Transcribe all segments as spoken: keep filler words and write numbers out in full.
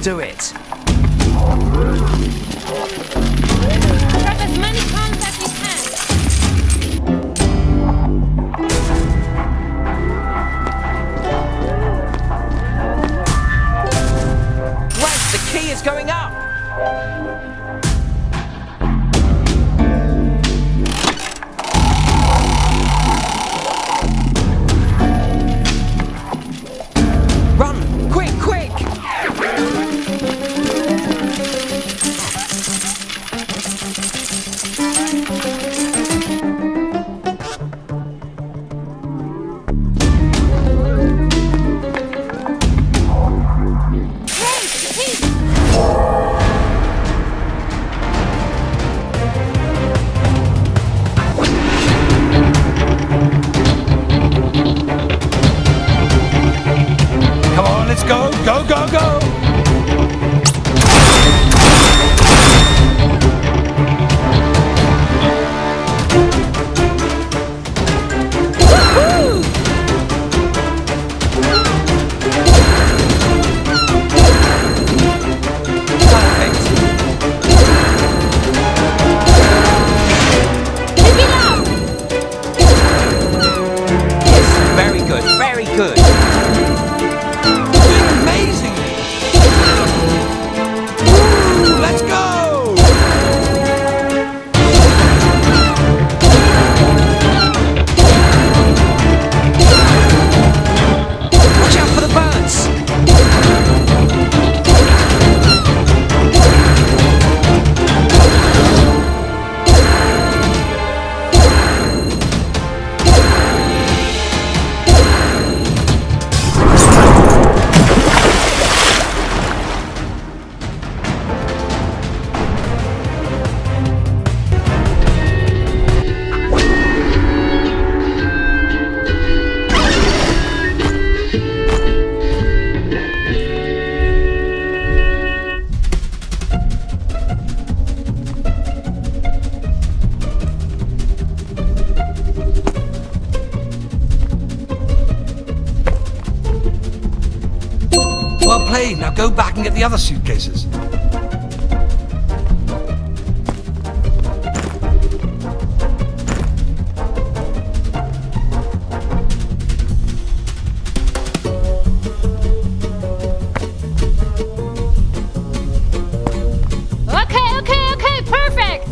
do it. Grab as many cons as you can. Wait, the key is going up. Go, go, go, go! Woohoo! Perfect! Keep it up! Yes, very good, very good! Well played, now go back and get the other suitcases. Okay, okay, okay, perfect!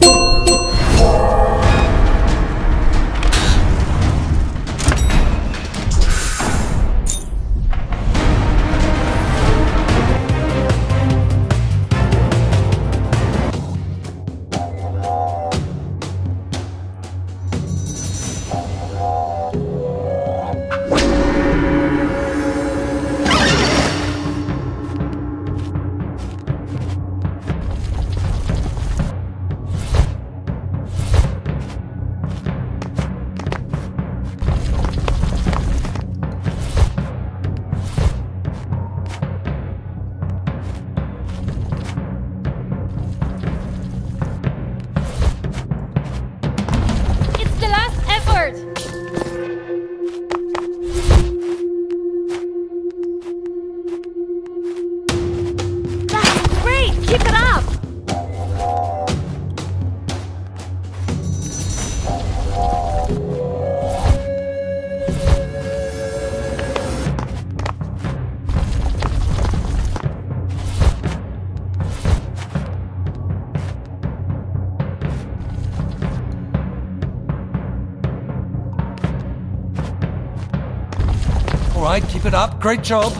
All right, keep it up. Great job.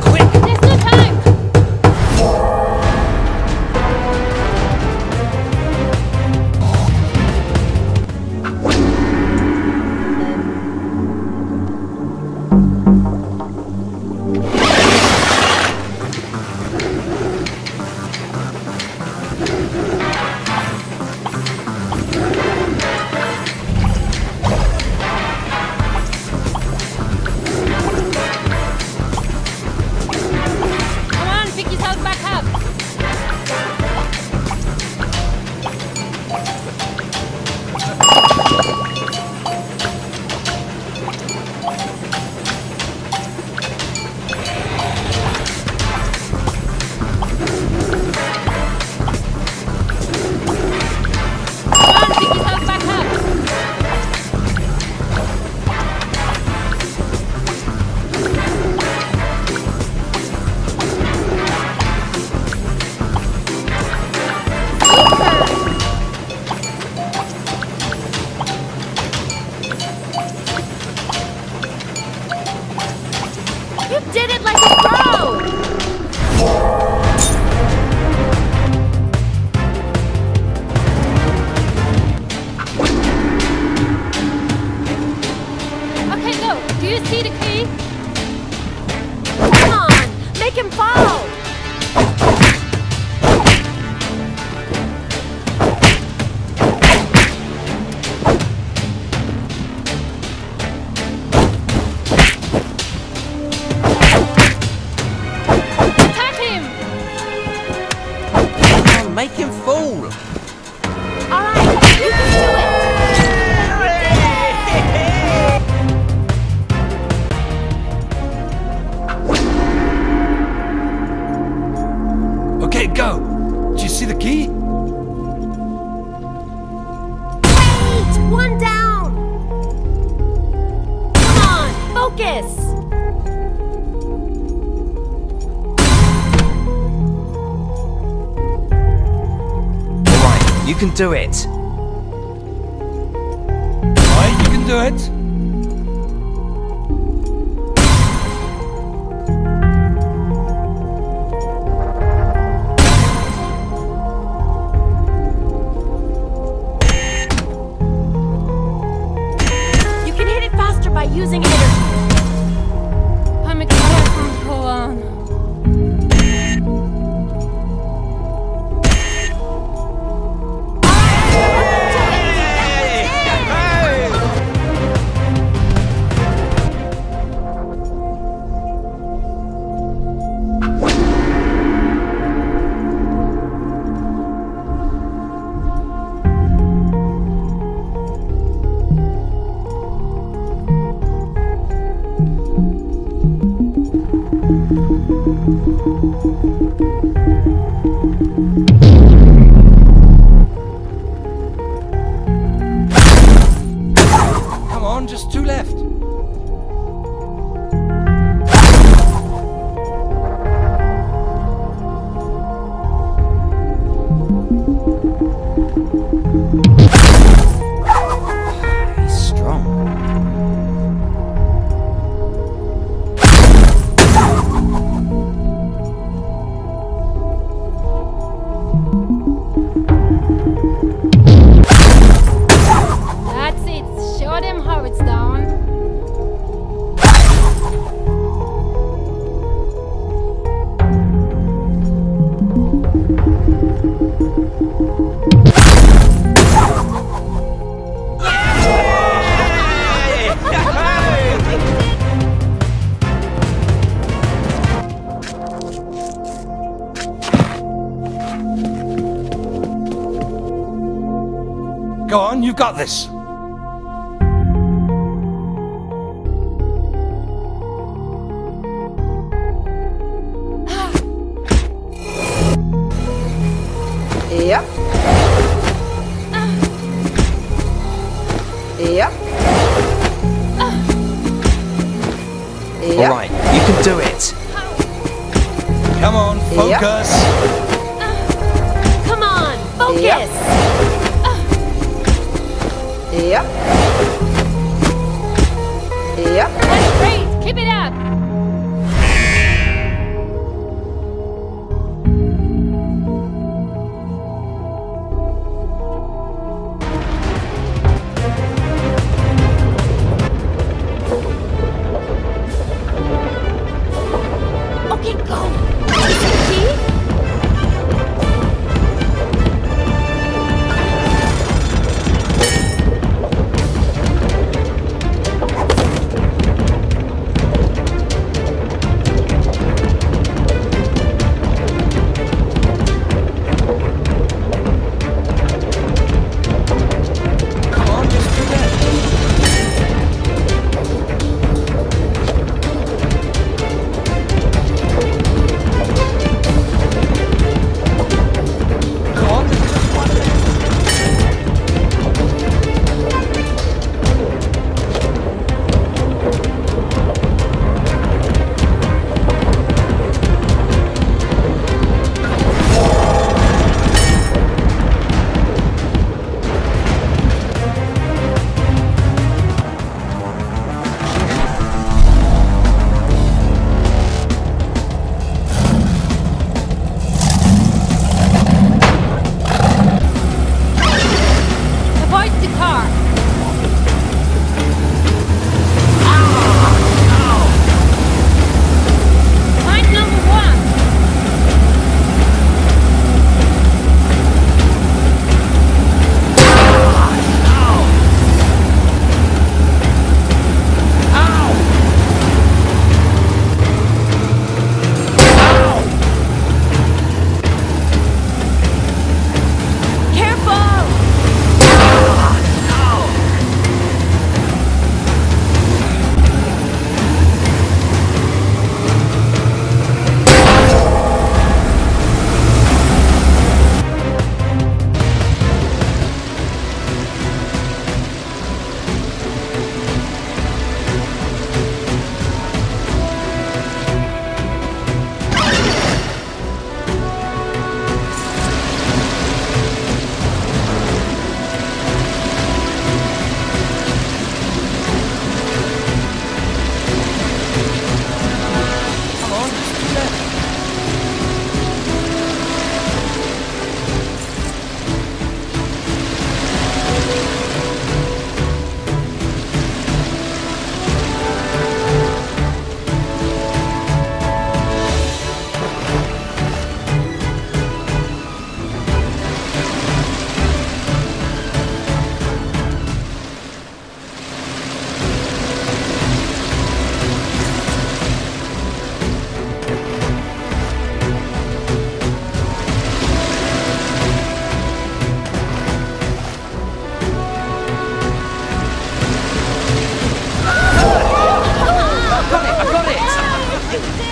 Quick! There's no time! yourself back up. You did it like a pro! Do you see the key? Come on! Make him fall! Attack him! Come on, make him fall! Alright, you can do it! Okay, go! Do you see the key? Wait! One down! Come on! Focus! Alright, you can do it! Alright, you can do it! By using energy. I'm excited from Poland. Hey! Come on, just two left. He's strong. Go on, you've got this! Yep. Yep. Alright, you can do it! Come on, focus! Yep. Come on, focus! Yep. Yep. Yep. That's great! Keep it up! Okay, go! Is it key? You can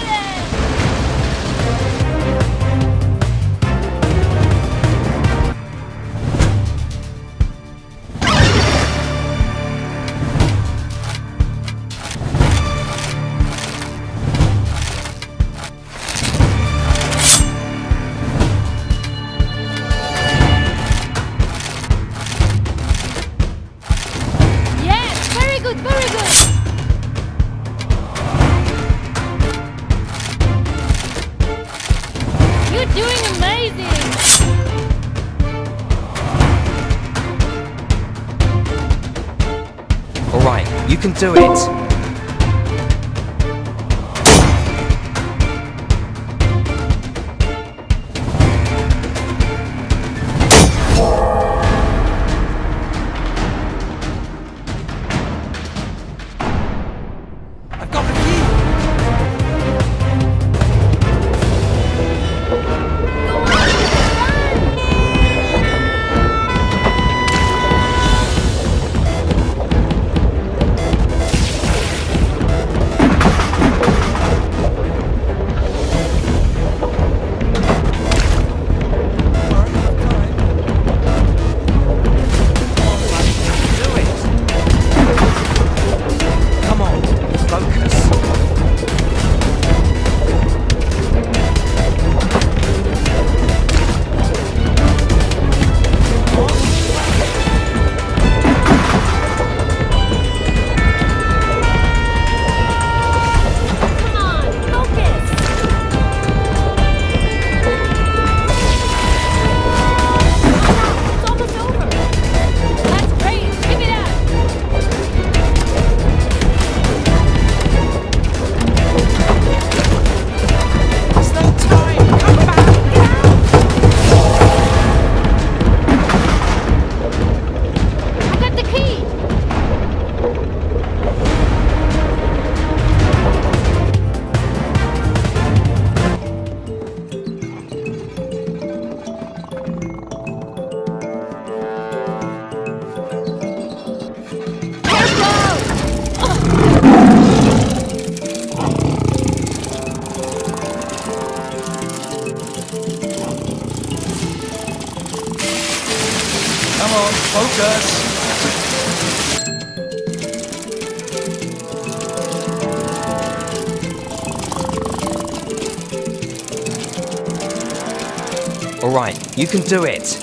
do it! Focus! All right, you can do it!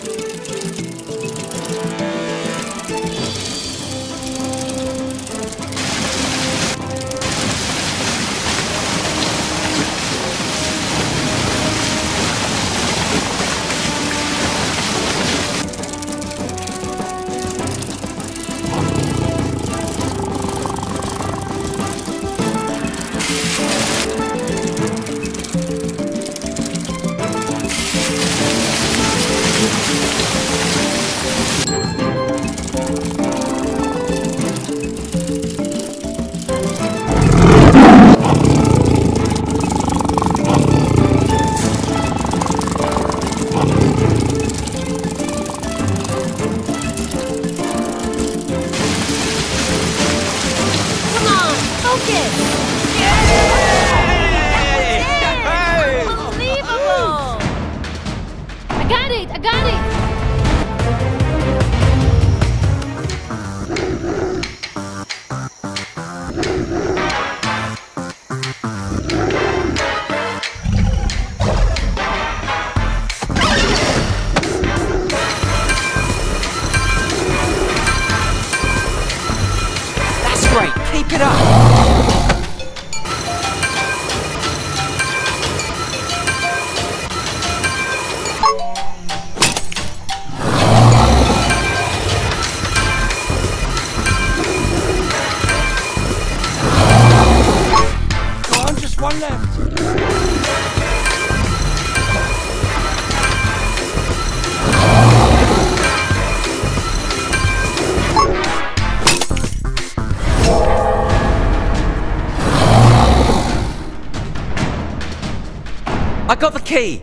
I got the key!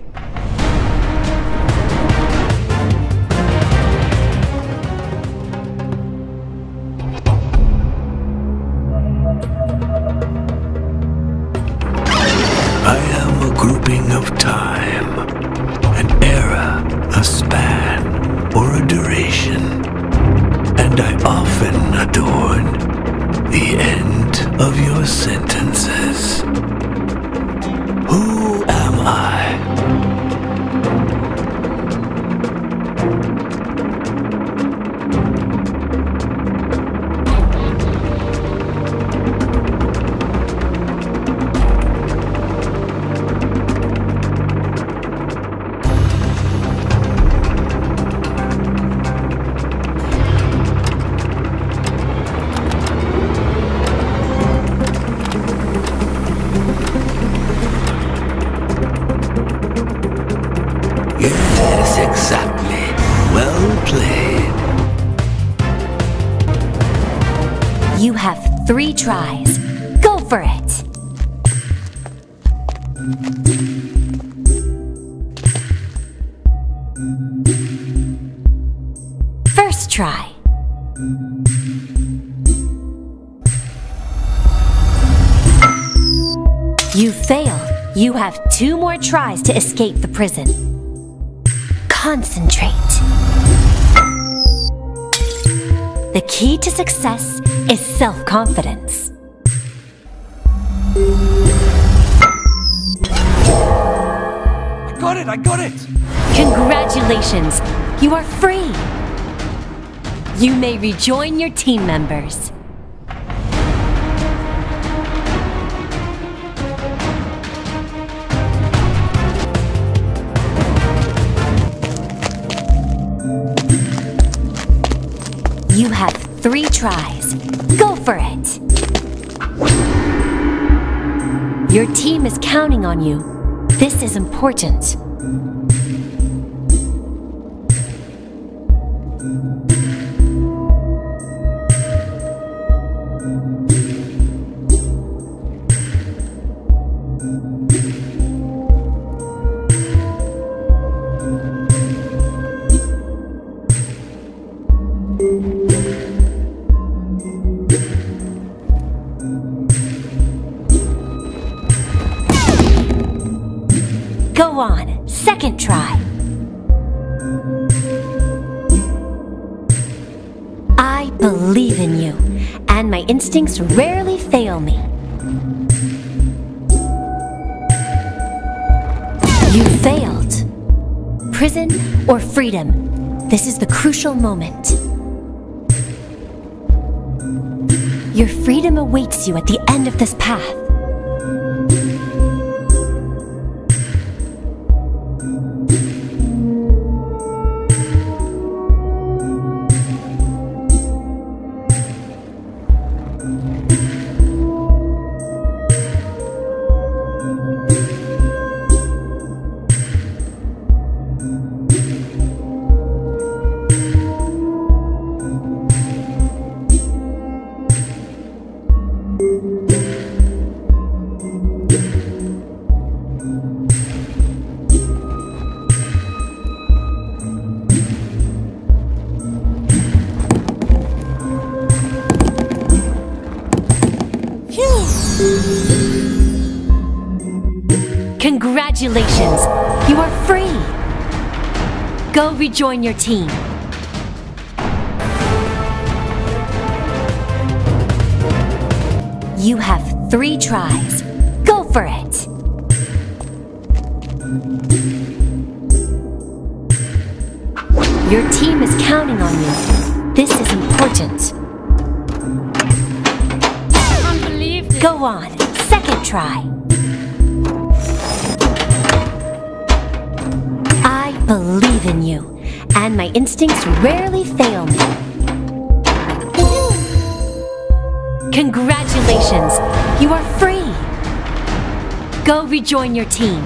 often adored, the end of your sentences. Who am I? Yes, exactly. Well played. You have three tries. Go for it. First try. You failed. You have two more tries to escape the prison. Concentrate. The key to success is self-confidence. I got it, I got it! Congratulations, you are free. You may rejoin your team members. You have three tries. Go for it! Your team is counting on you. This is important. Go on, second try. I believe in you, and my instincts rarely fail me. You failed. Prison or freedom? This is the crucial moment. Your freedom awaits you at the end of this path. Congratulations, you are free. Go rejoin your team. You have three tries. Go for it. Your team is counting on you. This is important. Go on, second try. I believe in you, and my instincts rarely fail me. Congratulations, you are free. Go rejoin your team.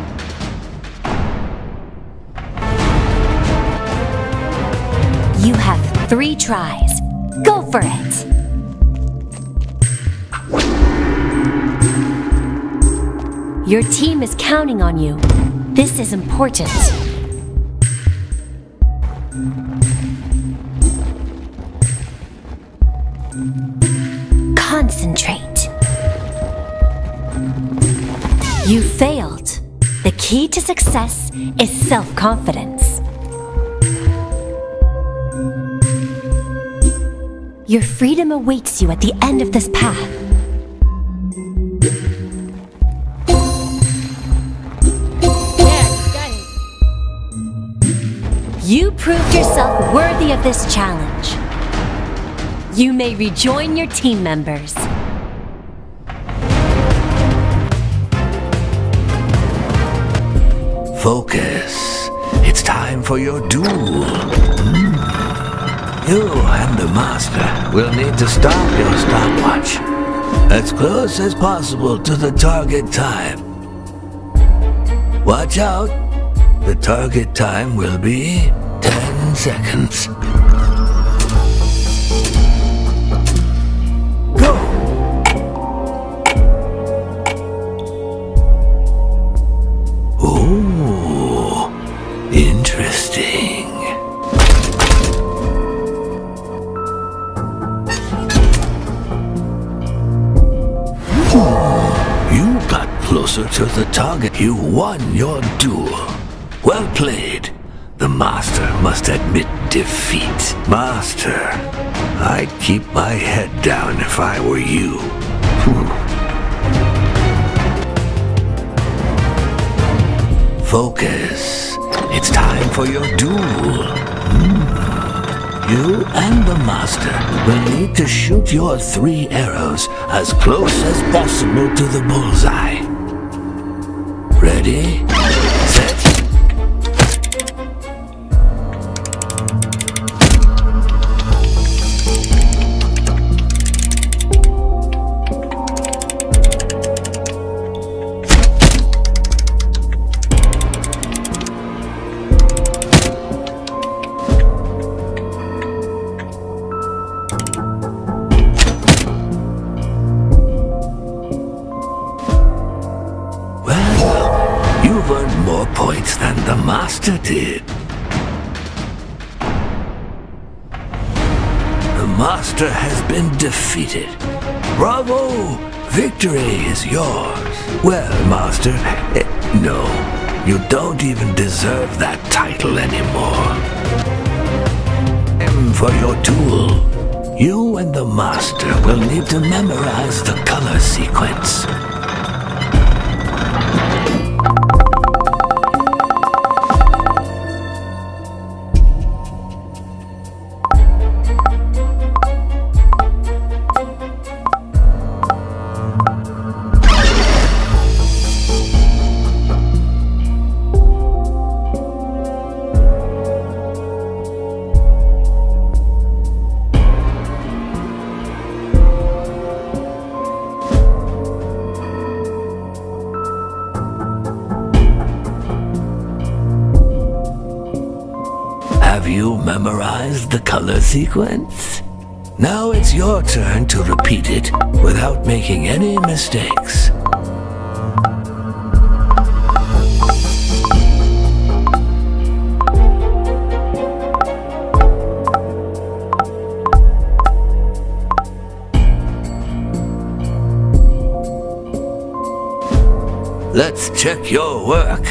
You have three tries. Go for it. Your team is counting on you. This is important. Concentrate. You failed. The key to success is self-confidence. Your freedom awaits you at the end of this path. Yeah, got it. You proved yourself worthy of this challenge. You may rejoin your team members. Focus. It's time for your duel. You and the master will need to stop your stopwatch as close as possible to the target time. Watch out. The target time will be ten seconds. Interesting. Oh, you got closer to the target. You won your duel. Well played. The master must admit defeat. Master, I'd keep my head down if I were you. Focus. It's time for your duel. Mm. You and the master will need to shoot your three arrows as close as possible to the bullseye. Ready, master did. The master has been defeated. Bravo! Victory is yours. Well, master, eh, no, you don't even deserve that title anymore. M for your duel. You and the master will need to memorize the color sequence. Memorize the color sequence. Now it's your turn to repeat it without making any mistakes. Let's check your work.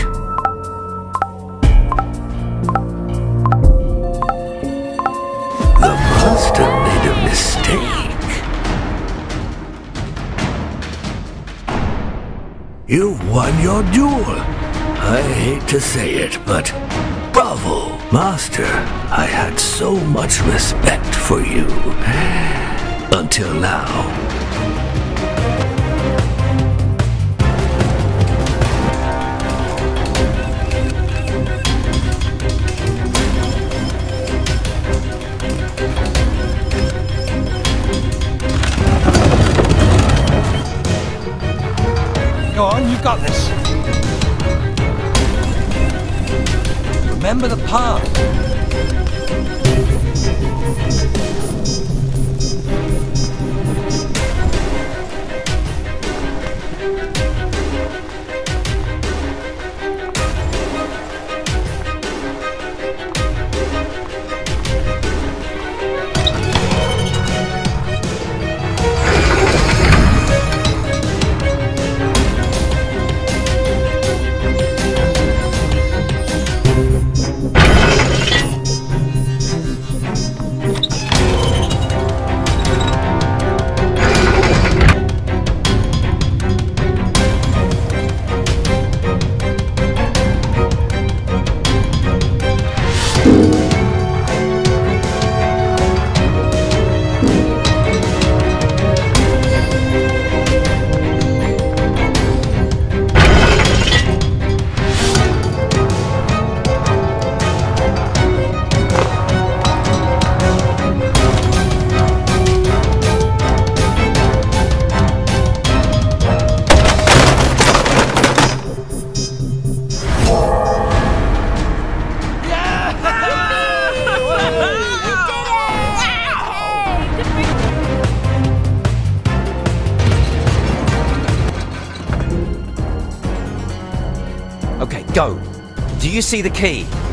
You've won your duel. I hate to say it, but bravo, master. I had so much respect for you. Until now. Go on, you've got this. Remember the path. Go. Do you see the key?